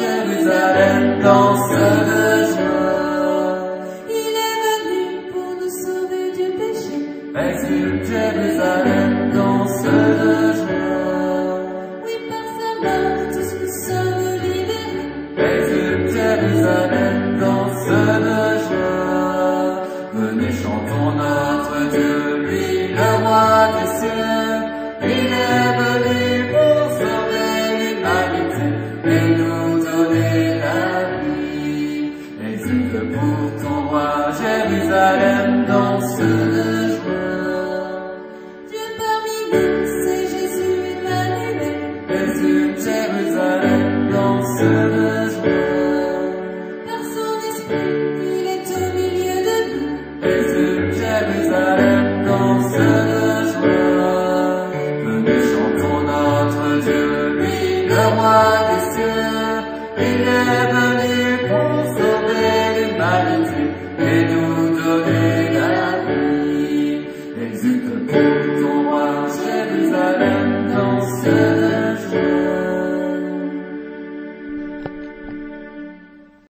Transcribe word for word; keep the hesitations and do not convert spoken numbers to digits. Jérusalem, dans ce jour, venez chantons notre Dieu, lui le roi des cieux, élève